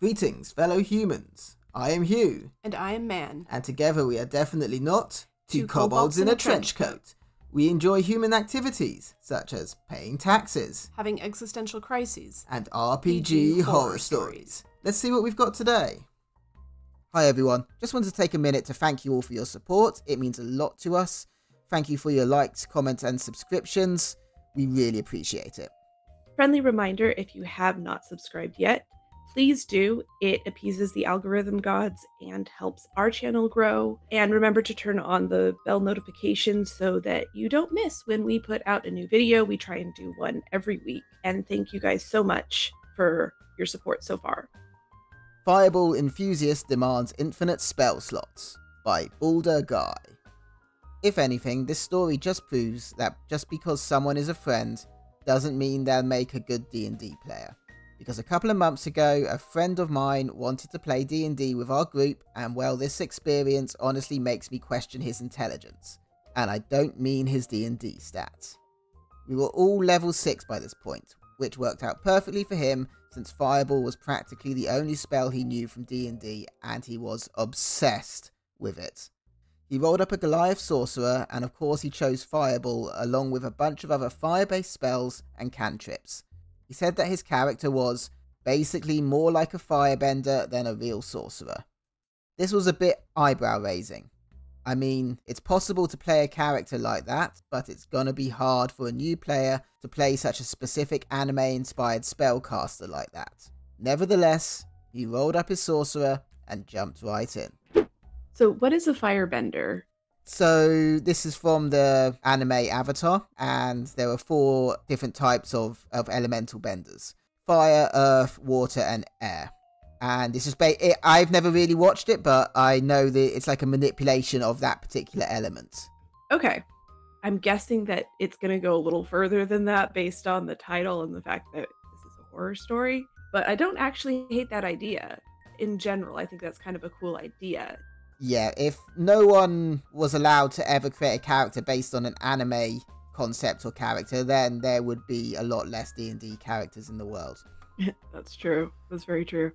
Greetings, fellow humans. I am Hugh. And I am Man. And together we are definitely not two kobolds in a trench coat. We enjoy human activities, such as paying taxes, having existential crises, and RPG horror stories. Let's see what we've got today. Hi everyone, just wanted to take a minute to thank you all for your support. It means a lot to us. Thank you for your likes, comments, and subscriptions. We really appreciate it. Friendly reminder, if you have not subscribed yet, please do. It appeases the algorithm gods and helps our channel grow. And remember to turn on the bell notification so that you don't miss when we put out a new video. We try and do one every week. And thank you guys so much for your support so far. Fireball Enthusiast Demands Infinite Spell Slots by Baldur Guy. If anything, this story just proves that just because someone is a friend doesn't mean they'll make a good D&D player. Because a couple of months ago, a friend of mine wanted to play D&D with our group, and well, this experience honestly makes me question his intelligence. And I don't mean his D&D stats. We were all level 6 by this point, which worked out perfectly for him since Fireball was practically the only spell he knew from D&D, and he was obsessed with it. He rolled up a Goliath Sorcerer, and of course he chose Fireball along with a bunch of other fire-based spells and cantrips. He said that his character was basically more like a firebender than a real sorcerer. This was a bit eyebrow-raising. I mean, it's possible to play a character like that, but it's gonna be hard for a new player to play such a specific anime-inspired spellcaster like that. Nevertheless, he rolled up his sorcerer and jumped right in. So what is a firebender? So this is from the anime Avatar, and there are 4 different types of elemental benders. Fire, earth, water, and air. And this is I've never really watched it, but I know that it's like a manipulation of that particular element. Okay. I'm guessing that it's going to go a little further than that based on the title and the fact that this is a horror story. But I don't actually hate that idea. In general, I think that's kind of a cool idea. Yeah, if no one was allowed to ever create a character based on an anime concept or character, then there would be a lot less D&D characters in the world. That's true. That's very true.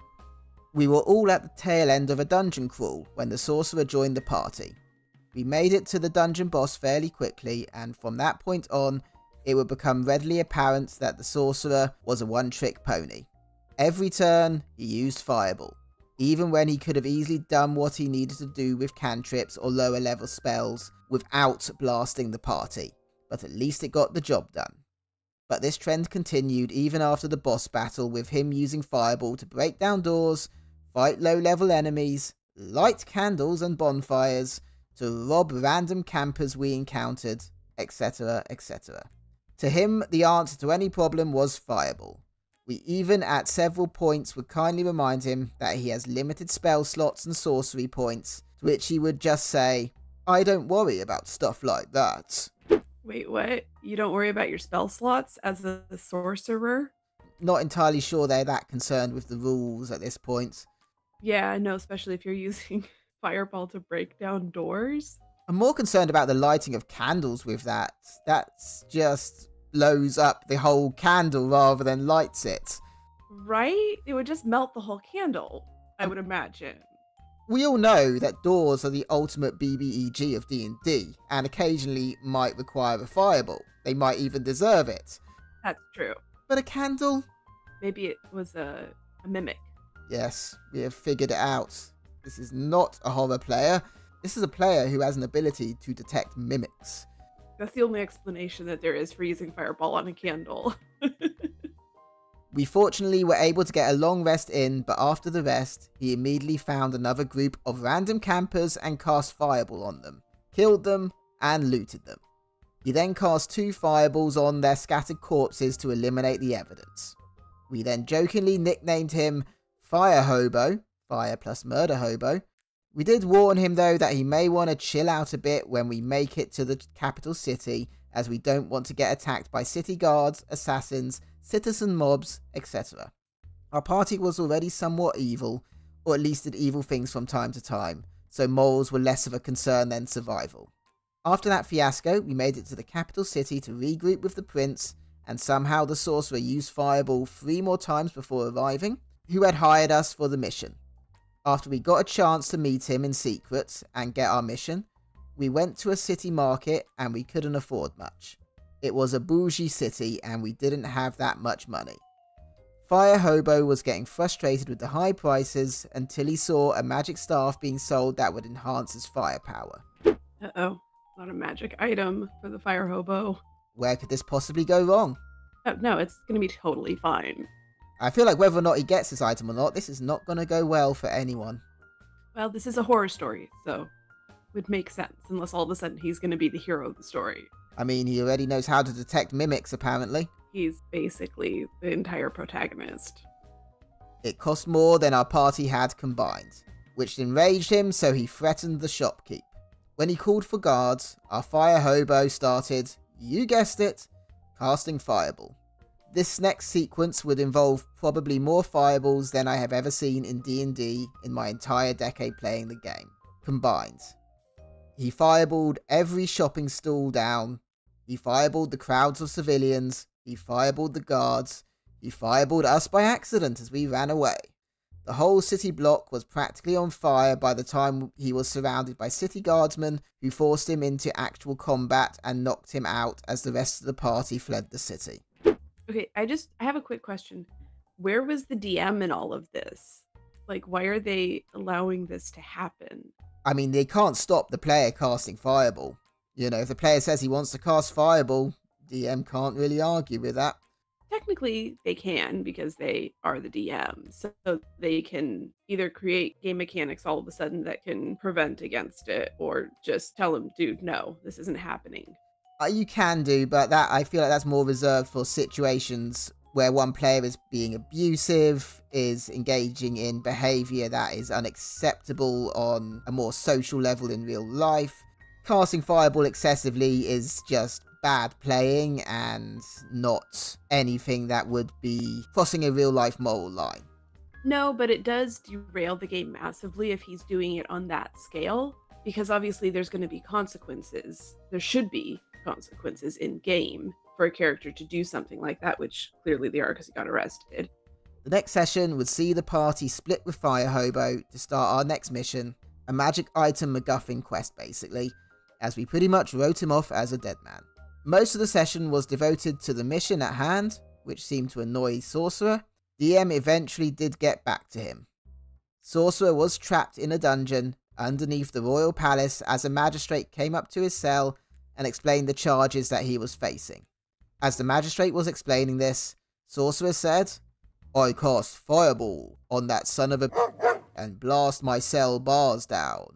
We were all at the tail end of a dungeon crawl when the sorcerer joined the party. We made it to the dungeon boss fairly quickly, and from that point on, it would become readily apparent that the sorcerer was a one-trick pony. Every turn, he used Fireball. Even when he could have easily done what he needed to do with cantrips or lower level spells without blasting the party, but at least it got the job done. But this trend continued even after the boss battle, with him using Fireball to break down doors, fight low level enemies, light candles and bonfires, to rob random campers we encountered, etc, etc. To him, the answer to any problem was Fireball. We even at several points would kindly remind him that he has limited spell slots and sorcery points, to which he would just say, "I don't worry about stuff like that." Wait, what? You don't worry about your spell slots as a sorcerer? Not entirely sure they're that concerned with the rules at this point. Yeah, no, especially if you're using Fireball to break down doors. I'm more concerned about the lighting of candles with that. That's just blows up the whole candle rather than lights it. Right? It would just melt the whole candle, I would imagine. We all know that doors are the ultimate BBEG of D&D, and occasionally might require a Fireball. They might even deserve it. That's true. But a candle? Maybe it was a mimic. Yes, we have figured it out. This is not a horror player. This is a player who has an ability to detect mimics. That's the only explanation that there is for using Fireball on a candle. We fortunately were able to get a long rest in, but after the rest, he immediately found another group of random campers and cast Fireball on them, killed them, and looted them. He then cast 2 Fireballs on their scattered corpses to eliminate the evidence. We then jokingly nicknamed him Fire Hobo, Fire plus Murder Hobo. We did warn him though that he may want to chill out a bit when we make it to the capital city, as we don't want to get attacked by city guards, assassins, citizen mobs, etc. Our party was already somewhat evil, or at least did evil things from time to time, so morals were less of a concern than survival. After that fiasco, we made it to the capital city to regroup with the prince, and somehow the sorcerer used Fireball 3 more times before arriving, who had hired us for the mission. After we got a chance to meet him in secret and get our mission, we went to a city market and we couldn't afford much. It was a bougie city and we didn't have that much money. Fire Hobo was getting frustrated with the high prices until he saw a magic staff being sold that would enhance his firepower. Uh-oh, not a magic item for the Fire Hobo. Where could this possibly go wrong? Oh, no, it's going to be totally fine. I feel like whether or not he gets this item or not, this is not going to go well for anyone. Well, this is a horror story, so it would make sense, unless all of a sudden he's going to be the hero of the story. I mean, he already knows how to detect mimics, apparently. He's basically the entire protagonist. It cost more than our party had combined, which enraged him, so he threatened the shopkeep. When he called for guards, our Fire Hobo started, you guessed it, casting Fireball. This next sequence would involve probably more fireballs than I have ever seen in D&D in my entire decade playing the game, combined. He fireballed every shopping stall down, he fireballed the crowds of civilians, he fireballed the guards, he fireballed us by accident as we ran away. The whole city block was practically on fire by the time he was surrounded by city guardsmen who forced him into actual combat and knocked him out as the rest of the party fled the city. Okay, I have a quick question. Where was the DM in all of this? Like, why are they allowing this to happen? I mean, they can't stop the player casting Fireball. You know, if the player says he wants to cast Fireball, DM can't really argue with that. Technically, they can, because they are the DM. So they can either create game mechanics all of a sudden that can prevent against it, or just tell him, dude, no, this isn't happening. You can do, but that I feel like that's more reserved for situations where one player is being abusive, is engaging in behaviour that is unacceptable on a more social level in real life. Casting Fireball excessively is just bad playing and not anything that would be crossing a real life moral line. No, but it does derail the game massively if he's doing it on that scale, because obviously there's going to be consequences. There should be consequences in game for a character to do something like that, which clearly they are because he got arrested. The next session would see the party split with Fire Hobo to start our next mission, a magic item MacGuffin quest basically, as we pretty much wrote him off as a dead man. Most of the session was devoted to the mission at hand, which seemed to annoy Sorcerer. DM eventually did get back to him. Sorcerer was trapped in a dungeon underneath the royal palace as a magistrate came up to his cell and explained the charges that he was facing. As the magistrate was explaining this, Sorcerer said, I cast Fireball on that son of a and blast my cell bars down.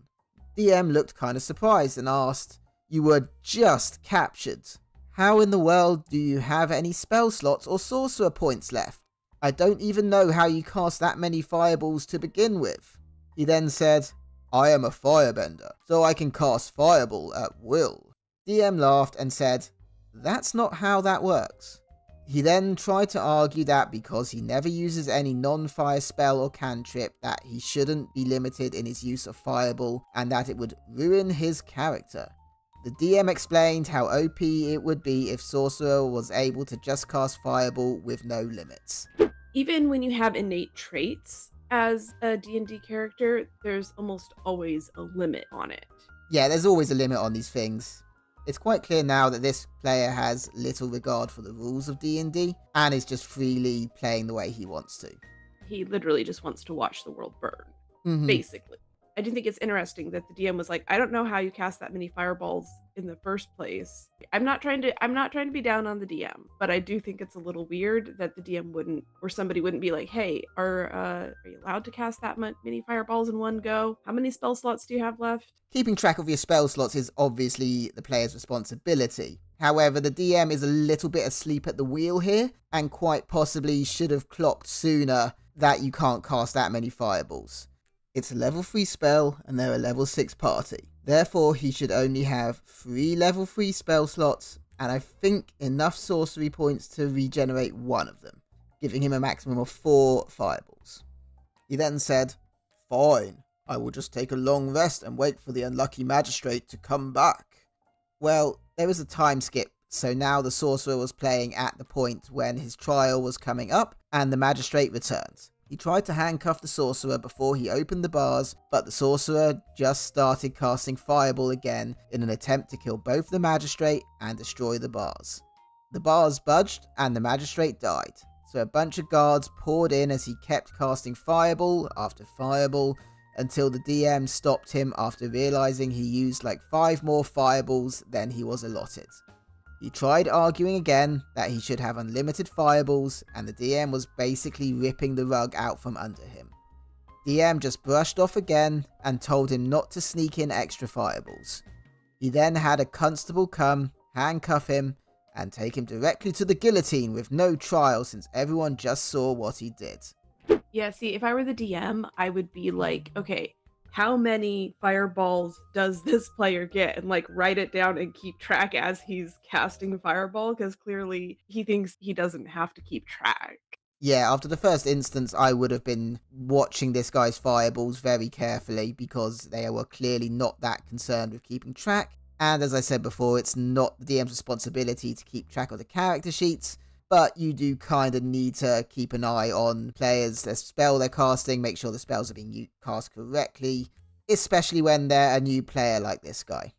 DM looked kind of surprised and asked, you were just captured. How in the world do you have any spell slots or sorcerer points left? I don't even know how you cast that many fireballs to begin with. He then said, I am a firebender, so I can cast Fireball at will. DM laughed and said, that's not how that works. He then tried to argue that because he never uses any non-fire spell or cantrip that he shouldn't be limited in his use of Fireball and that it would ruin his character. The DM explained how OP it would be if Sorcerer was able to just cast Fireball with no limits. Even when you have innate traits as a D&D character, there's almost always a limit on it. Yeah, there's always a limit on these things. It's quite clear now that this player has little regard for the rules of D&D and is just freely playing the way he wants to. He literally just wants to watch the world burn, basically. I do think it's interesting that the DM was like, I don't know how you cast that many fireballs in the first place. I'm not trying to be down on the DM, but I do think it's a little weird that the DM wouldn't, or somebody wouldn't be like, hey, are you allowed to cast that many fireballs in one go? How many spell slots do you have left? Keeping track of your spell slots is obviously the player's responsibility. However, the DM is a little bit asleep at the wheel here and quite possibly should have clocked sooner that you can't cast that many fireballs. It's a level 3 spell and they're a level 6 party. Therefore, he should only have 3 level 3 spell slots and I think enough sorcery points to regenerate one of them, giving him a maximum of 4 fireballs. He then said, fine, I will just take a long rest and wait for the unlucky magistrate to come back. Well, there was a time skip, so now the sorcerer was playing at the point when his trial was coming up and the magistrate returned. He tried to handcuff the sorcerer before he opened the bars, but the sorcerer just started casting Fireball again in an attempt to kill both the magistrate and destroy the bars. The bars budged and the magistrate died, so a bunch of guards poured in as he kept casting Fireball after Fireball until the DM stopped him after realizing he used like 5 more Fireballs than he was allotted. He tried arguing again that he should have unlimited Fireballs, and the DM was basically ripping the rug out from under him. DM just brushed off again and told him not to sneak in extra Fireballs. He then had a constable come, handcuff him, and take him directly to the guillotine with no trial since everyone just saw what he did. Yeah, see, if I were the DM, I would be like, okay, how many fireballs does this player get? And like write it down and keep track as he's casting a fireball, because clearly he thinks he doesn't have to keep track. Yeah, after the first instance, I would have been watching this guy's fireballs very carefully because they were clearly not that concerned with keeping track. And as I said before, it's not the DM's responsibility to keep track of the character sheets, but you do kind of need to keep an eye on players, their spell they're casting, make sure the spells are being cast correctly, especially when they're a new player like this guy.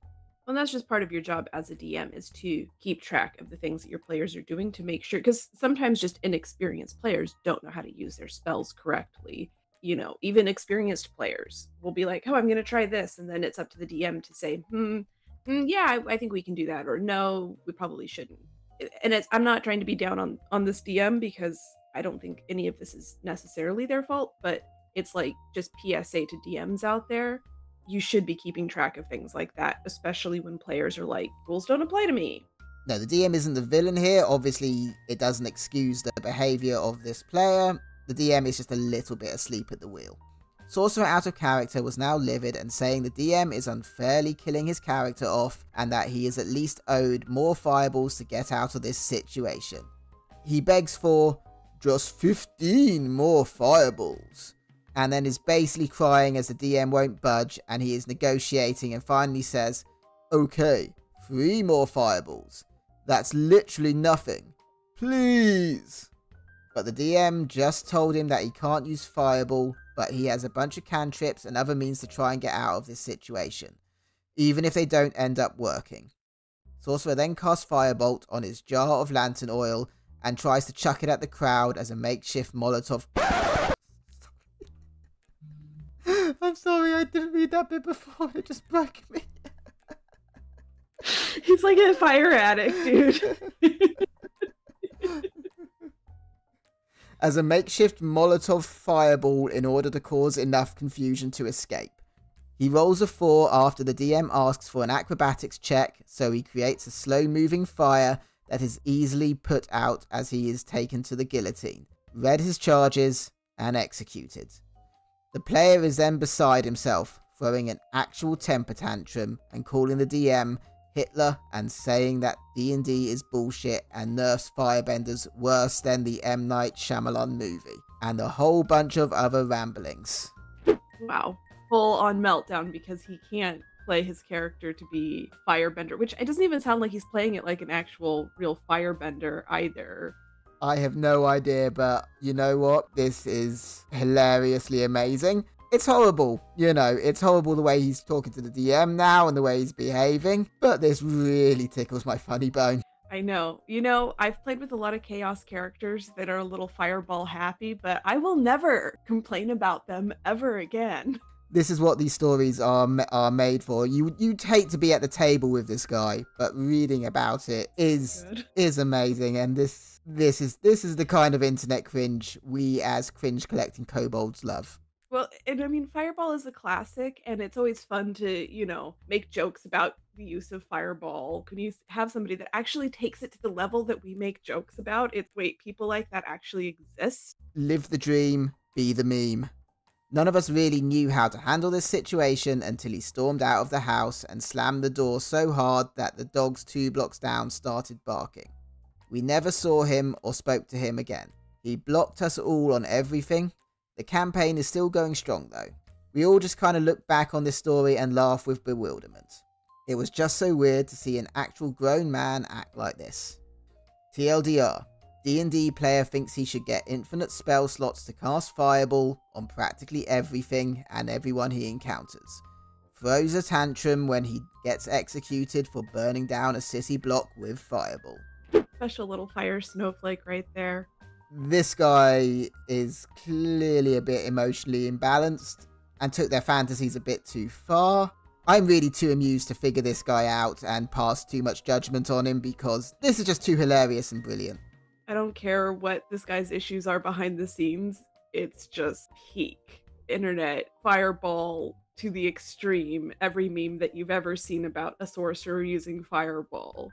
Well, that's just part of your job as a DM, is to keep track of the things that your players are doing to make sure, because sometimes just inexperienced players don't know how to use their spells correctly. You know, even experienced players will be like, oh, I'm going to try this, and then it's up to the DM to say, yeah, I think we can do that, or no, we probably shouldn't. And I'm not trying to be down on this DM, because I don't think any of this is necessarily their fault, but it's like just PSA to DMs out there. You should be keeping track of things like that, especially when players are like, rules don't apply to me. No, the DM isn't the villain here. Obviously, it doesn't excuse the behavior of this player. The DM is just a little bit asleep at the wheel. Sorcerer out of character was now livid and saying the DM is unfairly killing his character off and that he is at least owed more fireballs to get out of this situation. He begs for just 15 more fireballs and then is basically crying as the DM won't budge, and he is negotiating and finally says, okay, 3 more fireballs. That's literally nothing. Please. But the DM just told him that he can't use Fireball, but he has a bunch of cantrips and other means to try and get out of this situation, even if they don't end up working. Sorcerer then casts Firebolt on his jar of lantern oil and tries to chuck it at the crowd as a makeshift Molotov. I'm sorry, I didn't read that bit before, it just broke me. He's like a fire addict, dude. As a makeshift Molotov fireball in order to cause enough confusion to escape. He rolls a 4 after the DM asks for an acrobatics check, so he creates a slow-moving fire that is easily put out as he is taken to the guillotine, read his charges, and executed. The player is then beside himself, throwing an actual temper tantrum and calling the DM Hitler and saying that D&D is bullshit and nerfs Firebenders worse than the M. Night Shyamalan movie, and a whole bunch of other ramblings. Wow. Full on meltdown because he can't play his character to be Firebender, which it doesn't even sound like he's playing it like an actual real Firebender either. I have no idea, but you know what? This is hilariously amazing. It's horrible, you know, it's horrible the way he's talking to the DM now and the way he's behaving, but this really tickles my funny bone. I know. You know, I've played with a lot of chaos characters that are a little fireball happy, but I will never complain about them ever again. This is what these stories are made for. You'd hate to be at the table with this guy, but reading about it is amazing, and this is the kind of internet cringe we as cringe collecting kobolds love. Well, and I mean, Fireball is a classic, and it's always fun to, you know, make jokes about the use of Fireball. When you have somebody that actually takes it to the level that we make jokes about, it's, wait, people like that actually exist? Live the dream, be the meme. None of us really knew how to handle this situation until he stormed out of the house and slammed the door so hard that the dogs 2 blocks down started barking. We never saw him or spoke to him again. He blocked us all on everything. The campaign is still going strong though. We all just kind of look back on this story and laugh with bewilderment. It was just so weird to see an actual grown man act like this. TLDR, D&D player thinks he should get infinite spell slots to cast Fireball on practically everything and everyone he encounters. Throws a tantrum when he gets executed for burning down a city block with Fireball. Special little fire snowflake right there. This guy is clearly a bit emotionally imbalanced and took their fantasies a bit too far. I'm really too amused to figure this guy out and pass too much judgment on him because this is just too hilarious and brilliant. I don't care what this guy's issues are behind the scenes. It's just peak internet Fireball to the extreme. Every meme that you've ever seen about a sorcerer using Fireball.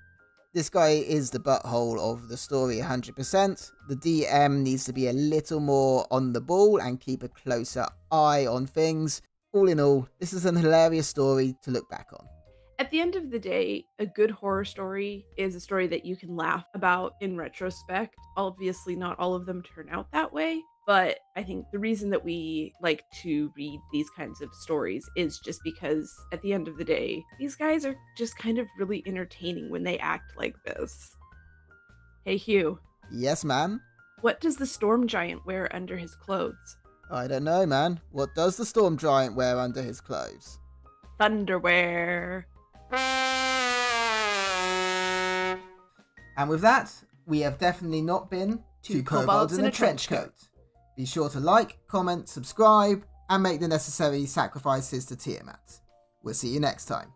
This guy is the butthole of the story 100%. The DM needs to be a little more on the ball and keep a closer eye on things. All in all, this is an hilarious story to look back on. At the end of the day, a good horror story is a story that you can laugh about in retrospect. Obviously, not all of them turn out that way, but I think the reason that we like to read these kinds of stories is just because at the end of the day, these guys are just kind of really entertaining when they act like this. Hey, Hugh. Yes, ma'am? What does the storm giant wear under his clothes? I don't know, man. What does the storm giant wear under his clothes? Thunderwear. And with that, we have definitely not been two kobolds in a trench coat. Be sure to like, comment, subscribe, and make the necessary sacrifices to Tiamat. We'll see you next time.